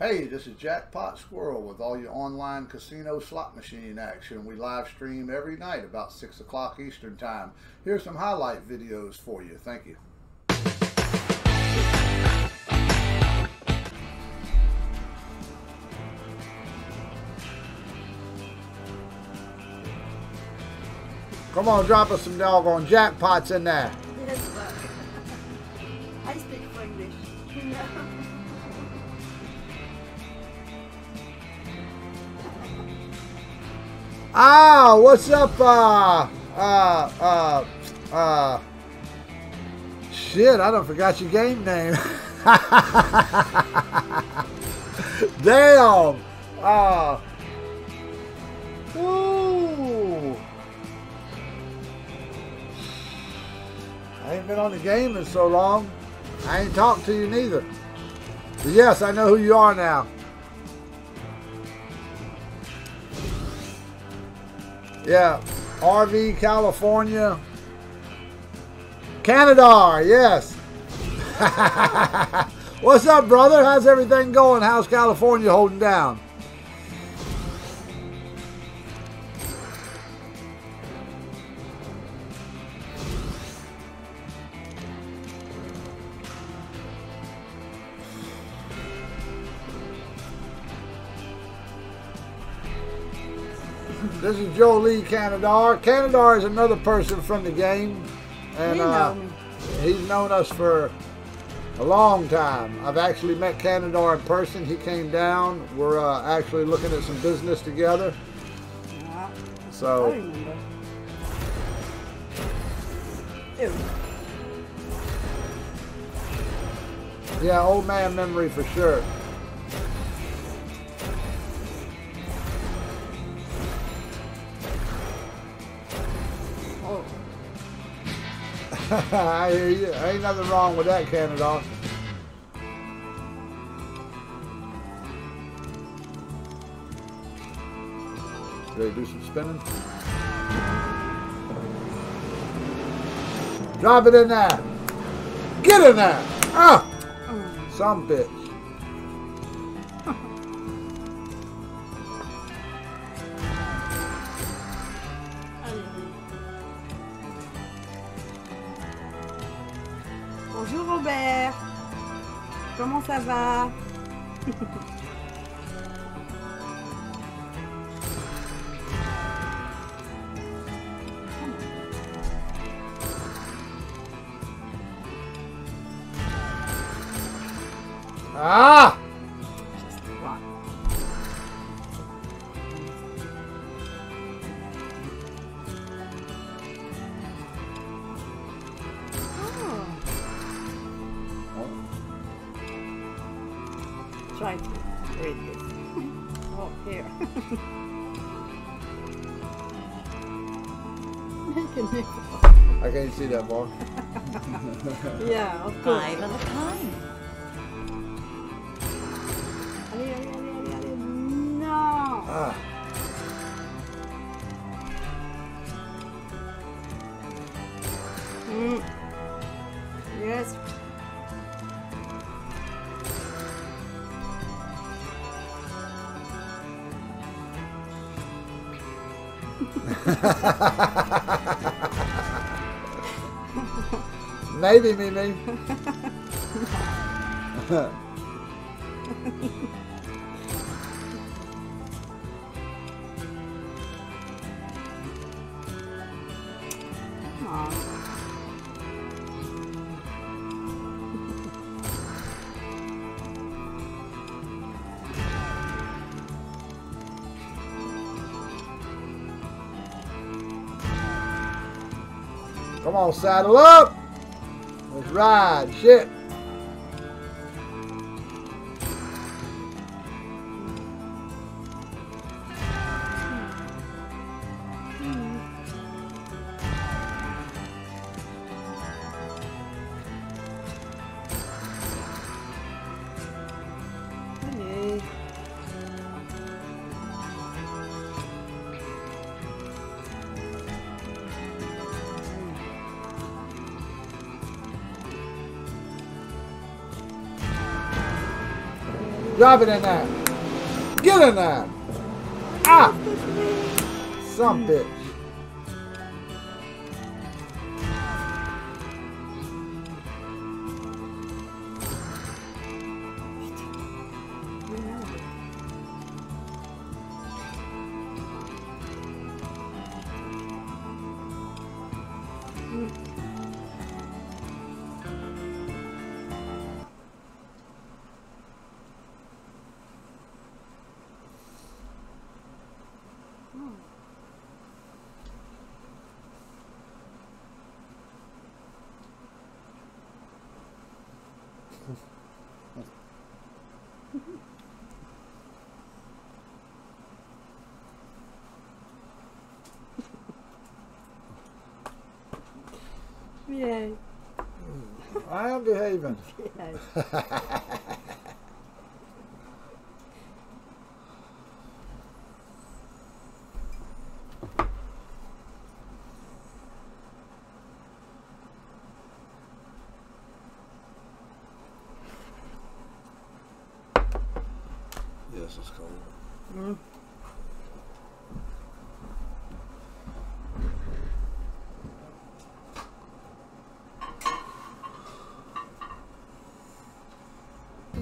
Hey, this is Jackpot Squirrel with all your online casino slot machine action. We live stream every night about 6 o'clock Eastern Time. Here's some highlight videos for you. Thank you. Come on, drop us some doggone jackpots in there. I speak English. Ah, what's up, shit, I done forgot your game name. Damn. Ooh. I ain't been on the game in so long. I ain't talked to you neither. But yes, I know who you are now. Yeah, RV California, Canadar, yes. What's up, brother? How's everything going? How's California holding down? This is Joe Lee Canadar. Canadar is another person from the game, and he's known us for a long time. I've actually met Canadar in person. He came down. We're actually looking at some business together. Yeah. So. I remember. Ew. Yeah, old man memory for sure. I hear you. Ain't nothing wrong with that, Canadar. Ready to do some spinning? Drop it in there. Get in there. Ah, some bitch. Bonjour Robert, comment ça va? Ah! Try to read this. Oh, here. I can't see that ball. Yeah, of course. Five at a time. No! Ah. Mm. Yes. Maybe, Mimi. Come on, saddle up. Let's ride. Shit. Drop it in there. Get in there. Ah! Some bitch. Yay. I am behaving. Yes, it's cold. Mm-hmm.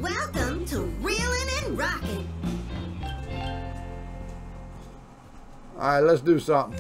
Welcome to Reelin' and Rockin'. Alright, let's do something.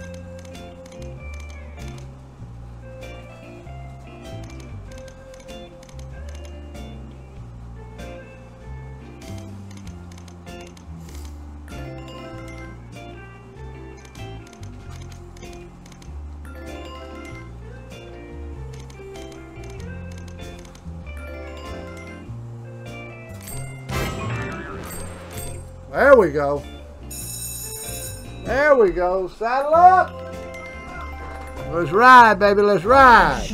There we go. There we go. Saddle up. Let's ride, baby. Let's ride.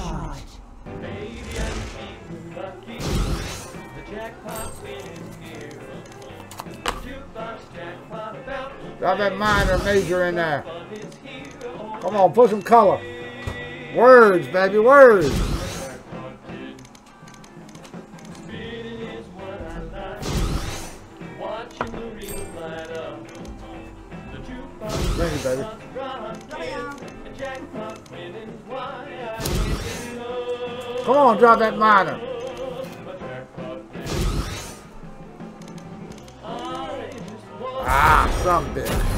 Drop that minor major in there. Come on, put some color. Words, baby, words. Thank you, baby. Come on, drop that minor. Ah, some bitch.